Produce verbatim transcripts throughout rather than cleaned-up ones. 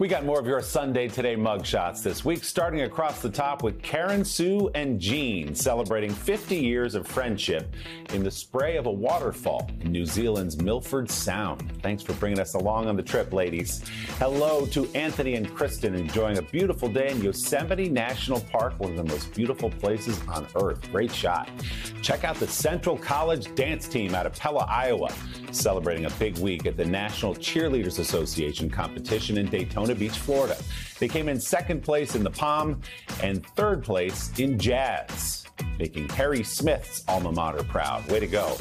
We got more of your Sunday Today mugshots this week, starting across the top with Karen, Sue, and Jean celebrating fifty years of friendship in the spray of a waterfall in New Zealand's Milford Sound. Thanks for bringing us along on the trip, ladies. Hello to Anthony and Kristen, enjoying a beautiful day in Yosemite National Park, one of the most beautiful places on earth. Great shot. Check out the Central College dance team out of Pella, Iowa, celebrating a big week at the National Cheerleaders Association competition in Daytona Beach, Florida. They came in second place in the Palm and third place in Jazz, making Harry Smith's alma mater proud. Way to go.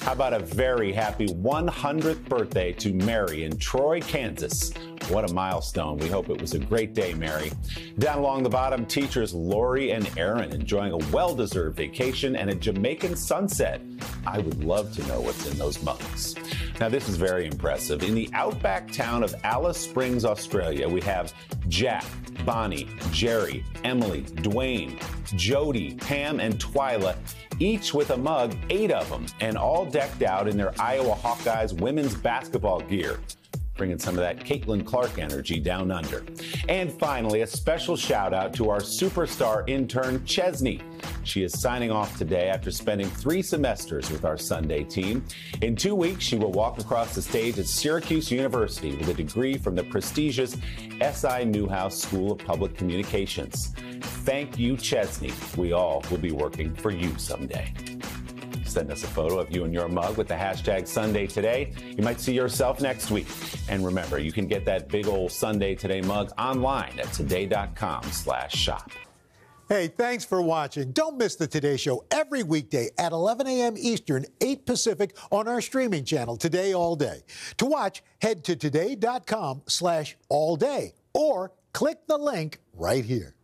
How about a very happy one hundredth birthday to Mary in Troy, Kansas. What a milestone. We hope it was a great day, Mary. Down along the bottom, teachers Lori and Aaron enjoying a well-deserved vacation and a Jamaican sunset. I would love to know what's in those mugs. Now, this is very impressive. In the outback town of Alice Springs, Australia, we have Jack, Bonnie, Jerry, Emily, Dwayne, Jody, Pam, and Twyla, each with a mug, eight of them, and all decked out in their Iowa Hawkeyes women's basketball gear, bringing some of that Caitlin Clark energy down under. And finally, a special shout out to our superstar intern, Chesnie. She is signing off today after spending three semesters with our Sunday team. In two weeks, she will walk across the stage at Syracuse University with a degree from the prestigious S I Newhouse School of Public Communications. Thank you, Chesnie. We all will be working for you someday. Send us a photo of you and your mug with the hashtag Sunday Today. You might see yourself next week. And remember, you can get that big old Sunday Today mug online at today dot com slash shop. Hey, thanks for watching. Don't miss the Today Show every weekday at eleven a m Eastern, eight Pacific on our streaming channel, Today All Day. To watch, head to today dot com slash all day or click the link right here.